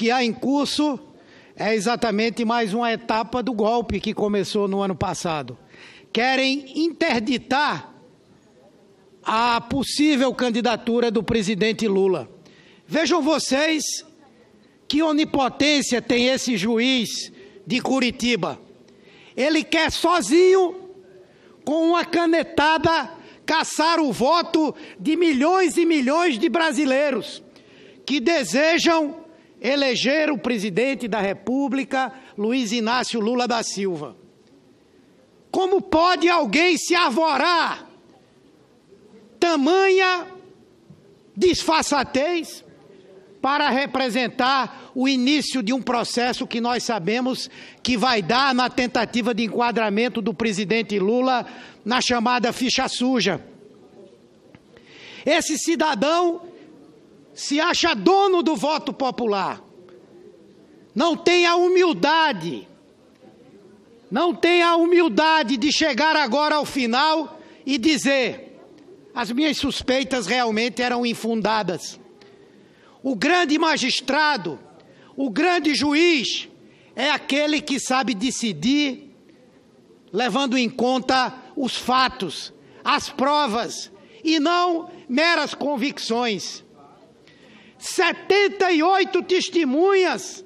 que há em curso é exatamente mais uma etapa do golpe que começou no ano passado. Querem interditar a possível candidatura do presidente Lula. Vejam vocês que onipotência tem esse juiz de Curitiba. Ele quer sozinho, com uma canetada, caçar o voto de milhões e milhões de brasileiros que desejam eleger o presidente da República, Luiz Inácio Lula da Silva. Como pode alguém se arvorar tamanha disfarçatez para representar o início de um processo que nós sabemos que vai dar na tentativa de enquadramento do presidente Lula na chamada ficha suja? Esse cidadão se acha dono do voto popular, não tem a humildade, de chegar agora ao final e dizer: as minhas suspeitas realmente eram infundadas. O grande magistrado, o grande juiz, é aquele que sabe decidir, levando em conta os fatos, as provas, e não meras convicções. 78 testemunhas,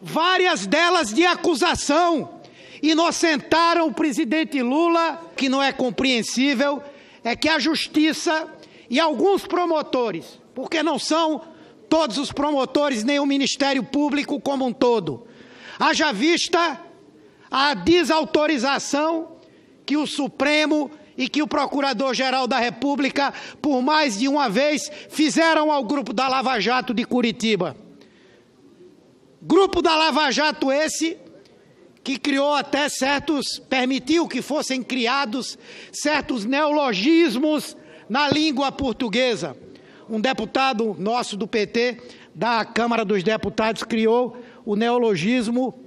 várias delas de acusação, inocentaram o presidente Lula. O que não é compreensível é que a justiça e alguns promotores, porque não são todos os promotores, nem o Ministério Público como um todo, haja vista a desautorização que o Supremo e que o Procurador-Geral da República, por mais de uma vez, fizeram ao grupo da Lava Jato de Curitiba. Grupo da Lava Jato esse que criou até certos, permitiu que fossem criados certos neologismos na língua portuguesa. Um deputado nosso do PT, da Câmara dos Deputados, criou o neologismo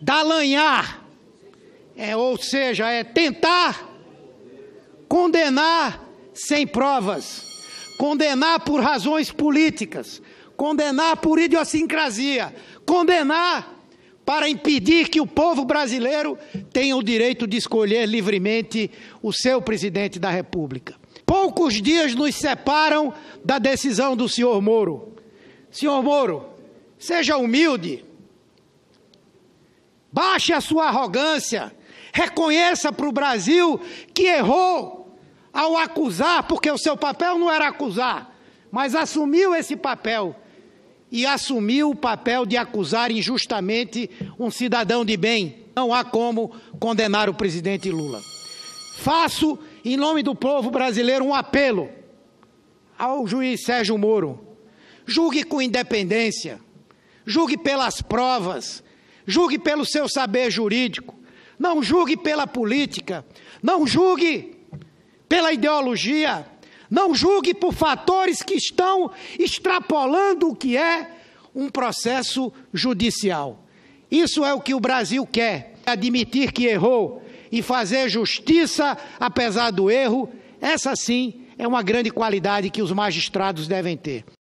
dalanhar, ou seja, é tentar condenar sem provas, condenar por razões políticas, condenar por idiosincrasia, condenar para impedir que o povo brasileiro tenha o direito de escolher livremente o seu presidente da República. Poucos dias nos separam da decisão do senhor Moro. Senhor Moro, seja humilde, baixe a sua arrogância, reconheça para o Brasil que errou ao acusar, porque o seu papel não era acusar, mas assumiu esse papel, e assumiu o papel de acusar injustamente um cidadão de bem. Não há como condenar o presidente Lula. Faço, em nome do povo brasileiro, um apelo ao juiz Sérgio Moro. Julgue com independência, julgue pelas provas, julgue pelo seu saber jurídico, não julgue pela política, não julgue pela ideologia, não julgue por fatores que estão extrapolando o que é um processo judicial. Isso é o que o Brasil quer, admitir que errou e fazer justiça apesar do erro. Essa sim é uma grande qualidade que os magistrados devem ter.